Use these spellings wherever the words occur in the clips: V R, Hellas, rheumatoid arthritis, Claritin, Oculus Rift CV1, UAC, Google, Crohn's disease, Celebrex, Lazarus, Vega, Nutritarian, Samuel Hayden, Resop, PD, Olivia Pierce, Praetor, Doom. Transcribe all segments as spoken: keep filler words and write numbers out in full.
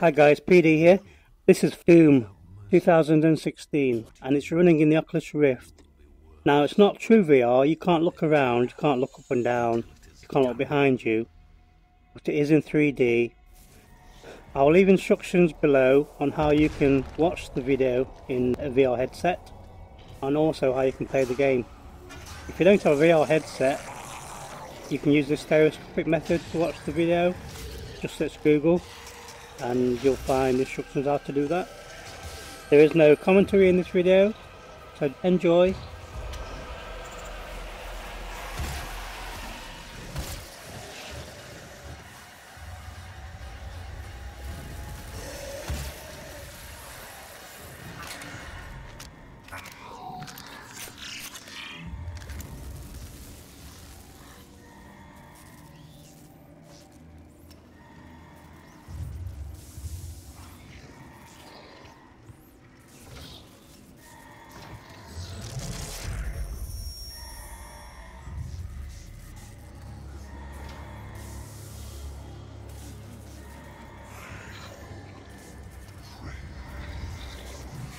Hi guys, P D here. This is Doom twenty sixteen and it's running in the Oculus Rift. Now it's not true V R, you can't look around, you can't look up and down, you can't look behind you, but it is in three D. I will leave instructions below on how you can watch the video in a V R headset and also how you can play the game. If you don't have a V R headset, you can use the stereoscopic method to watch the video. Just search Google and you'll find instructions how to do that. There is no commentary in this video, so enjoy.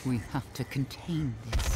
We have to contain this.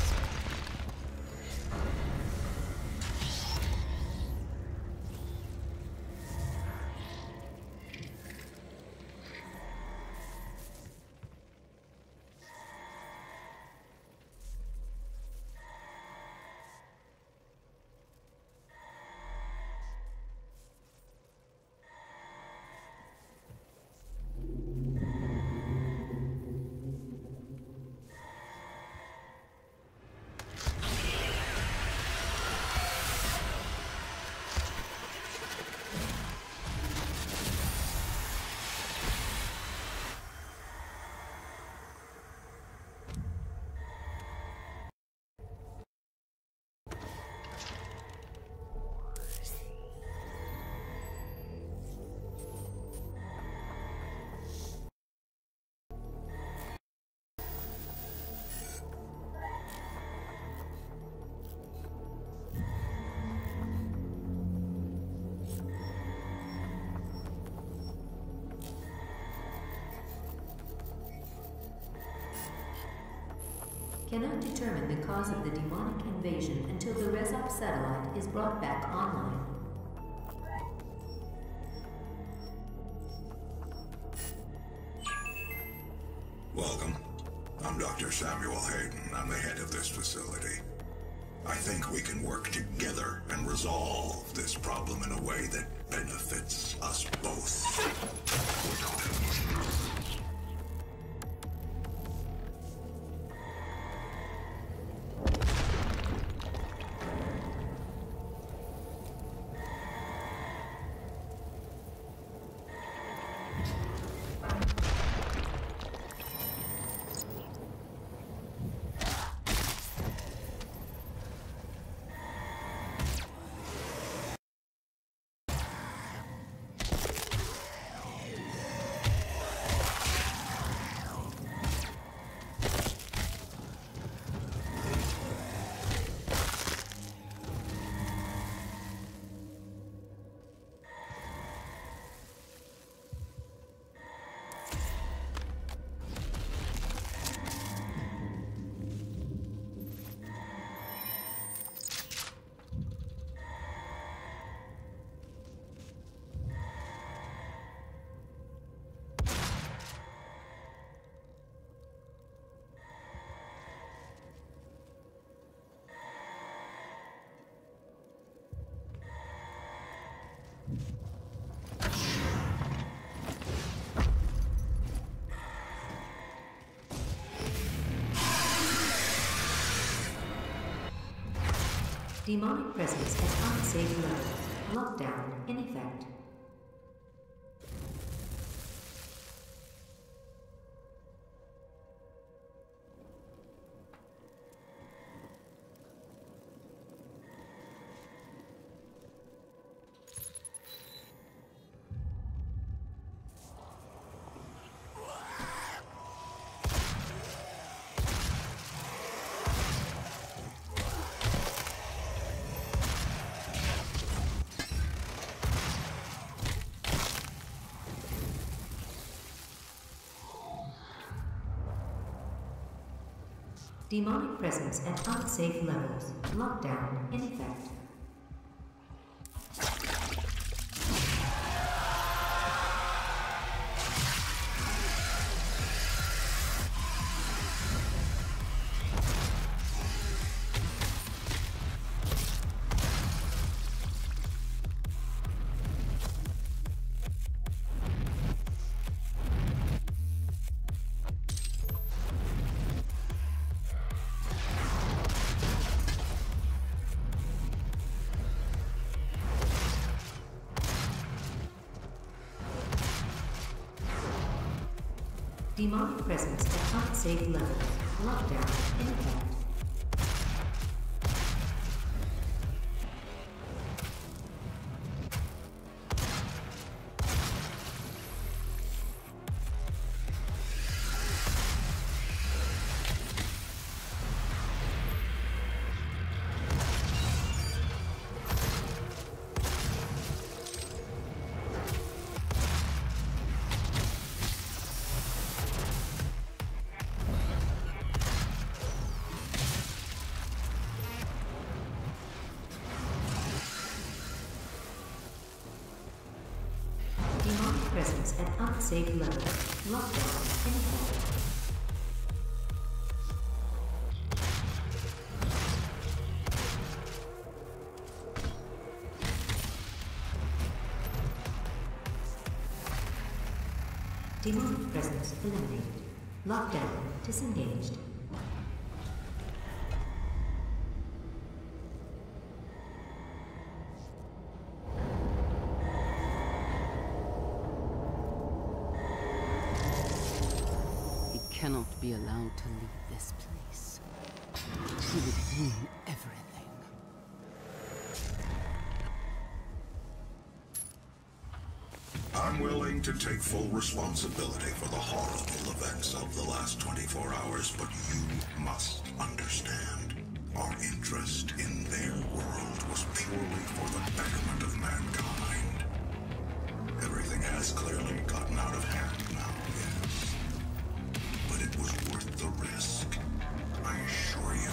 Cannot determine the cause of the demonic invasion until the Resop satellite is brought back online. Welcome. I'm Doctor Samuel Hayden. I'm the head of this facility. I think we can work together and resolve this problem in a way that benefits us both. Demonic presence at unsafe level. Lockdown in effect. Demonic presence at unsafe levels. Lockdown in effect. Demonic presence at unsafe levels. Lockdown in effect. Presence at unsafe levels. Lockdown in effect. Demonic presence eliminated. Lockdown disengaged. Cannot be allowed to leave this place. He would ruin everything. I'm willing to take full responsibility for the horrible events of the last twenty-four hours, but you must understand. Our interest in their world was purely for the betterment of mankind. Everything has clearly gotten out of hand now, yes. It was worth the risk, I assure you.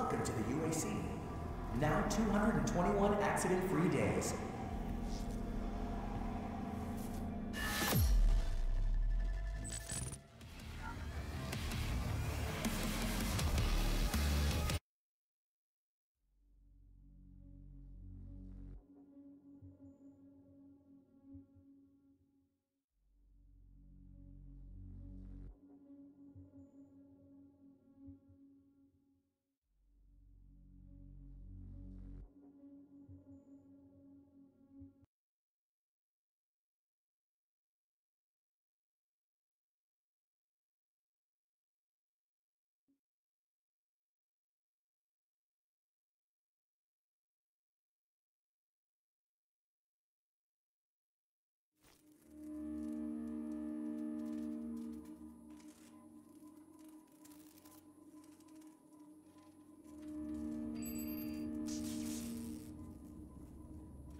Welcome to the U A C. Now two hundred twenty-one accident-free days.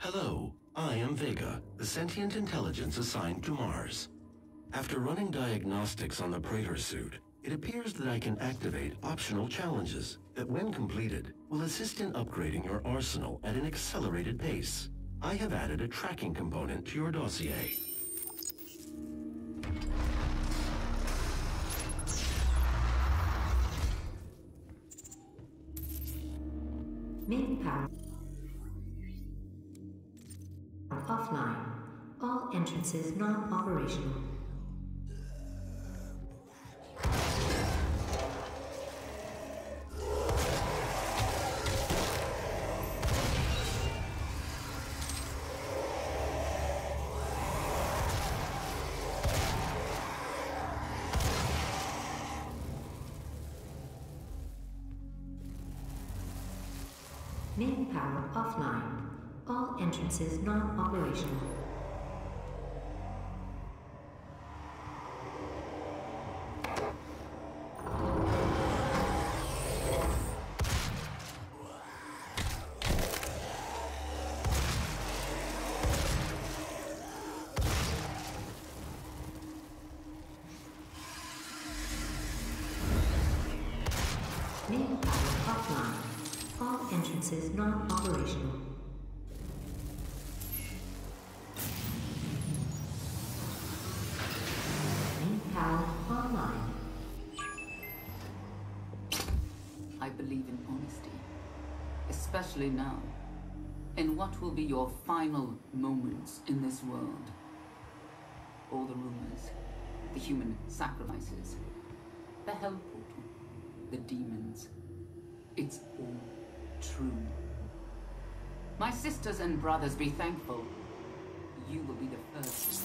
Hello, I am Vega, the sentient intelligence assigned to Mars. After running diagnostics on the Praetor suit, it appears that I can activate optional challenges that, when completed, will assist in upgrading your arsenal at an accelerated pace. I have added a tracking component to your dossier. Meanwhile. Offline. All entrances non-operational. Main power offline. All entrances non-operational. Main power offline. All entrances non-operational. Especially now, in what will be your final moments in this world. All the rumors, the human sacrifices, the hell portal, the demons. It's all true. My sisters and brothers, be thankful. You will be the first.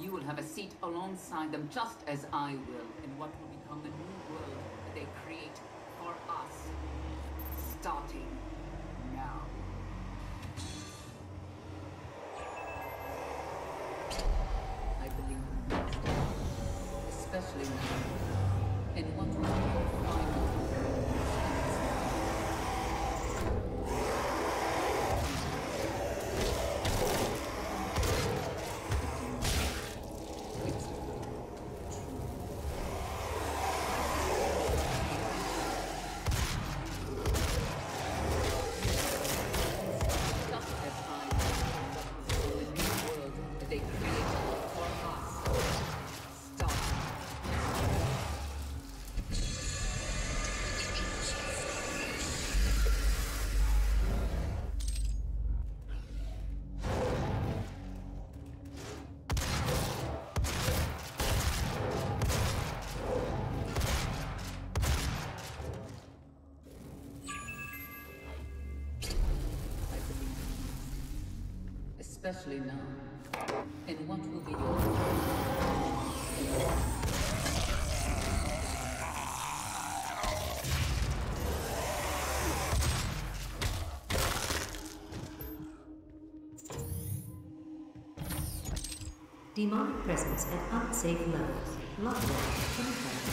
You will have a seat alongside them, just as I will, in what will become the new world that they create for us. Starting now. I believe in the best, especially now, in what will be your final Especially now, and what will be your... Demonic presence at unsafe levels. Lockdown confirmed.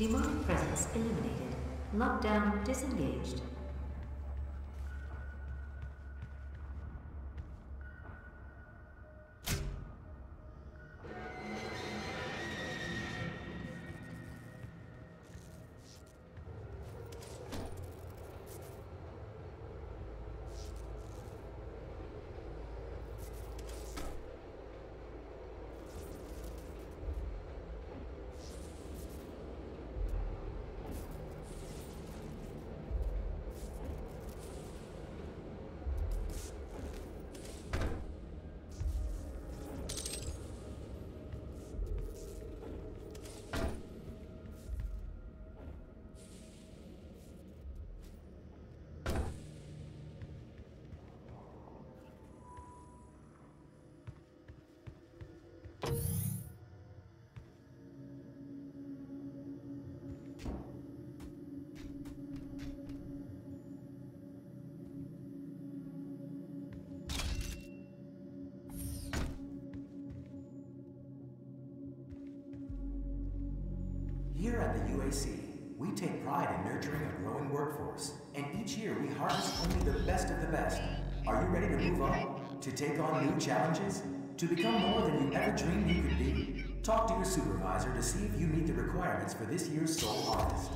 Demonic presence eliminated. Lockdown disengaged. Here at the U A C, we take pride in nurturing a growing workforce, and each year we harvest only the best of the best. Are you ready to move on? To take on new challenges? To become more than you ever dreamed you could be? Talk to your supervisor to see if you meet the requirements for this year's Soul Harvest.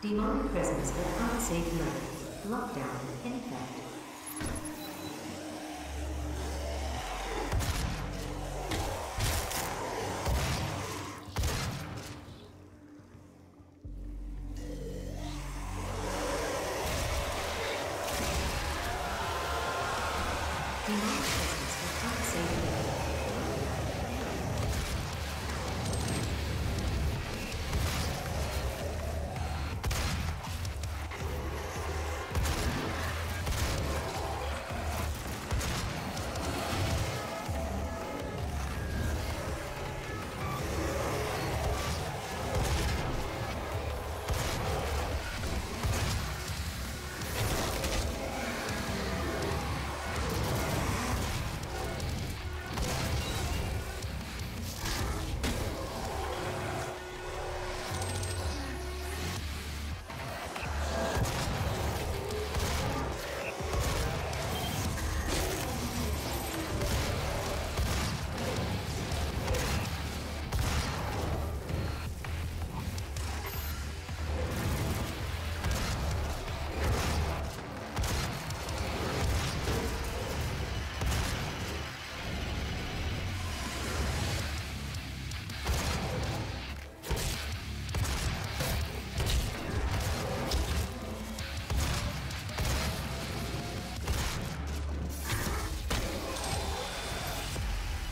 Demonic presence will not save you. Lockdown in effect.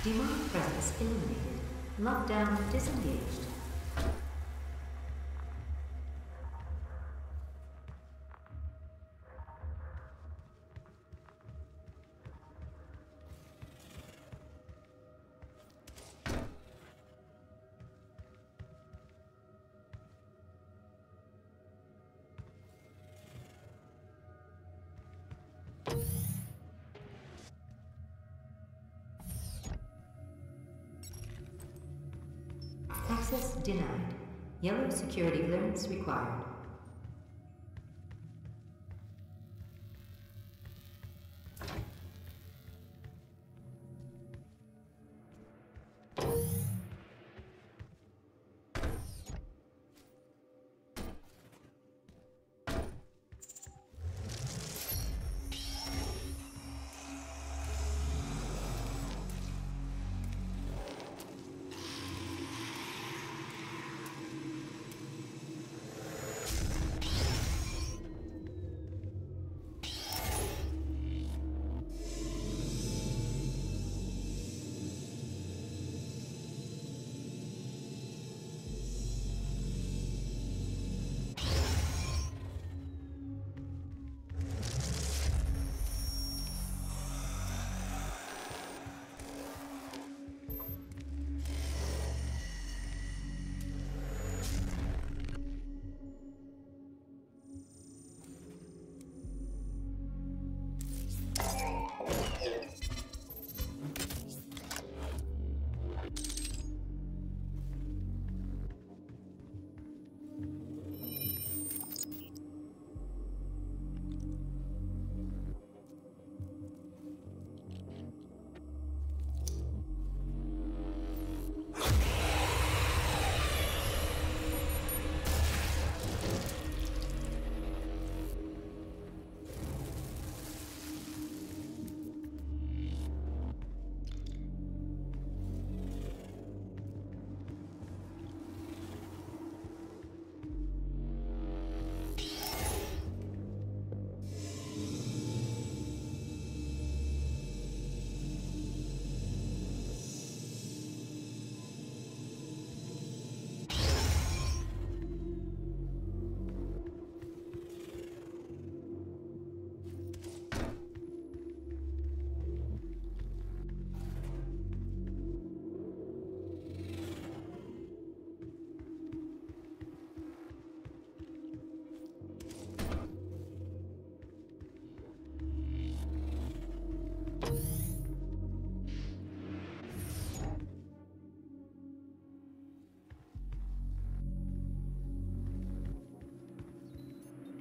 Demonic presence eliminated. Lockdown disengaged. Access denied. Yellow security clearance required.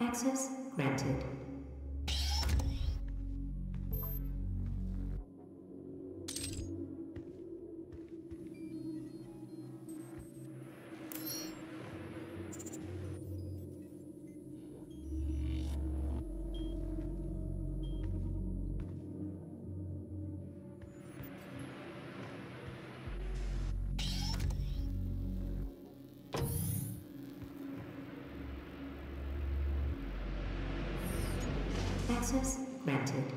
Access granted. Access granted.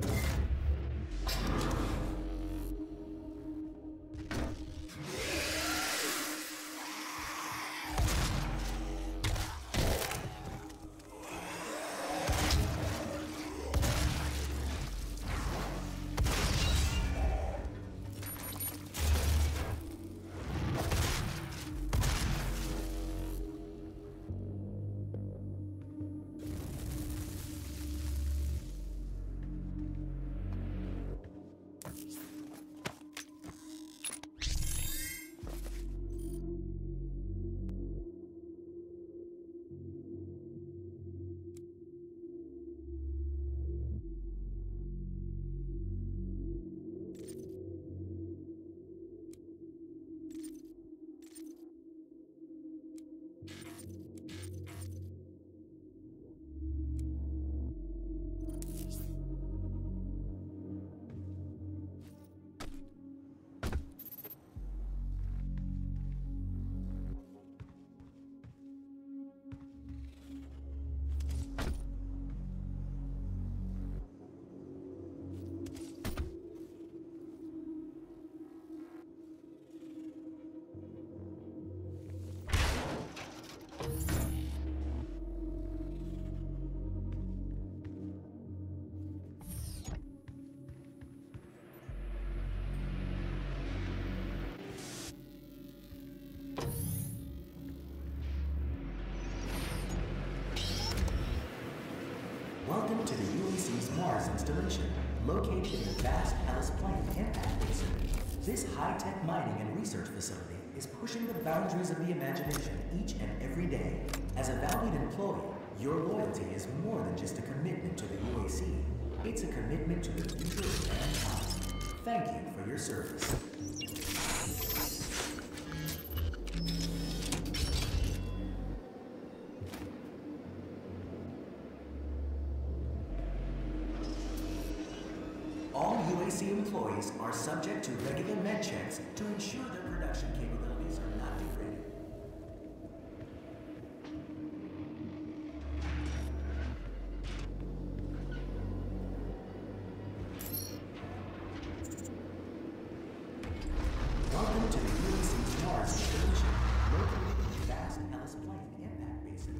Okay. Mars installation, located in the vast Hellas Planet impact basin. This high-tech mining and research facility is pushing the boundaries of the imagination each and every day. As a valued employee, your loyalty is more than just a commitment to the U A C. It's a commitment to the future of mankind. Thank you for your service. All U A C employees are subject to regular med checks to ensure their production capabilities are not degraded. Welcome to the U A C's Mars installation, located in the vast Hellas Planet impact basin.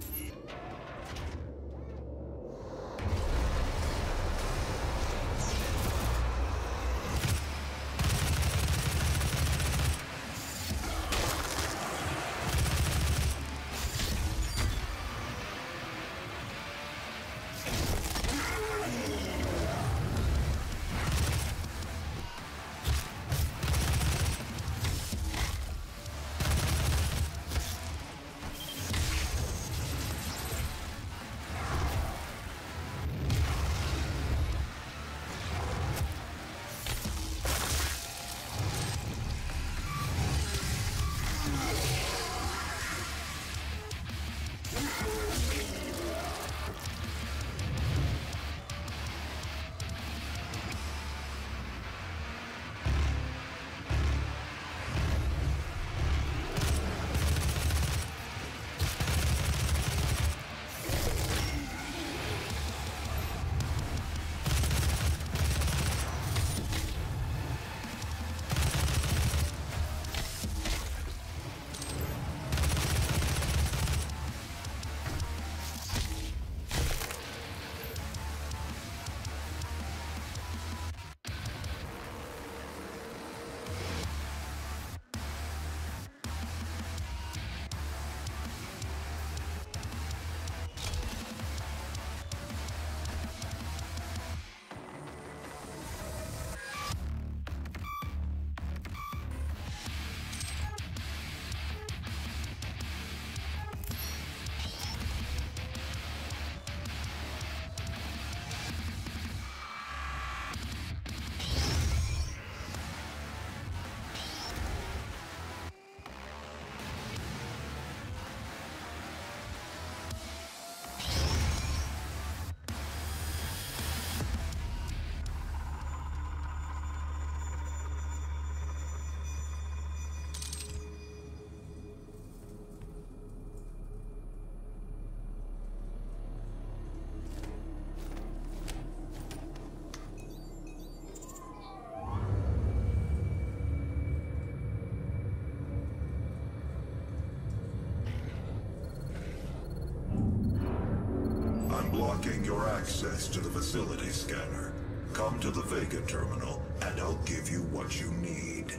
Blocking your access to the facility scanner. Come to the Vega terminal, and I'll give you what you need.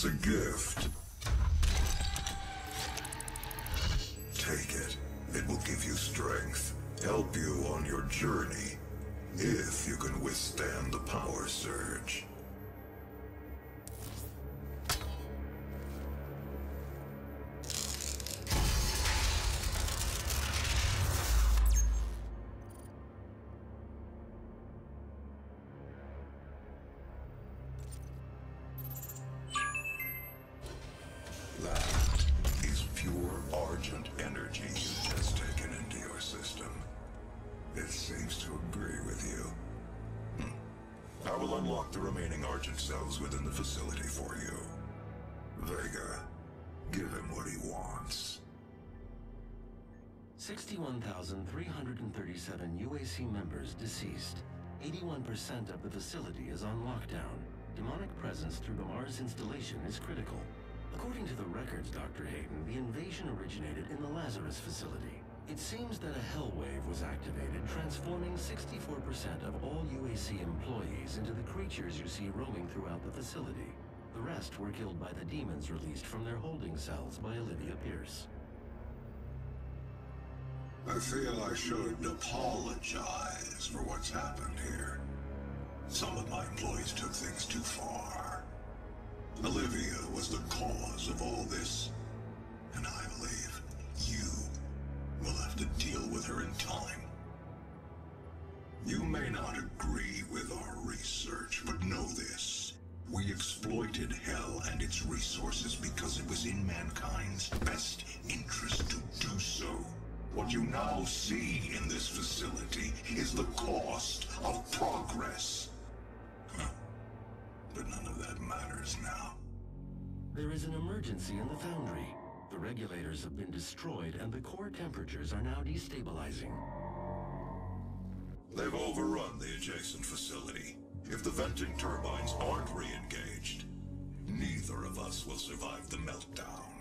It's a gift. Take it. It will give you strength, help you on your journey, if you can withstand the power surge. sixty-one thousand three hundred thirty-seven U A C members deceased. eighty-one percent of the facility is on lockdown. Demonic presence through the Mars installation is critical. According to the records, Doctor Hayden, the invasion originated in the Lazarus facility. It seems that a hell wave was activated, transforming sixty-four percent of all U A C employees into the creatures you see roaming throughout the facility. The rest were killed by the demons released from their holding cells by Olivia Pierce. I feel I should apologize for what's happened here. Some of my employees took things too far. Olivia was the cause of all this, and I believe you will have to deal with her in time. You may not agree with our research, but know this. We exploited hell and its resources because it was in mankind's best interest to do so. What you now see in this facility is the cost of progress. Huh. But none of that matters now. There is an emergency in the foundry. The regulators have been destroyed and the core temperatures are now destabilizing. They've overrun the adjacent facility. If the venting turbines aren't re-engaged, neither of us will survive the meltdown.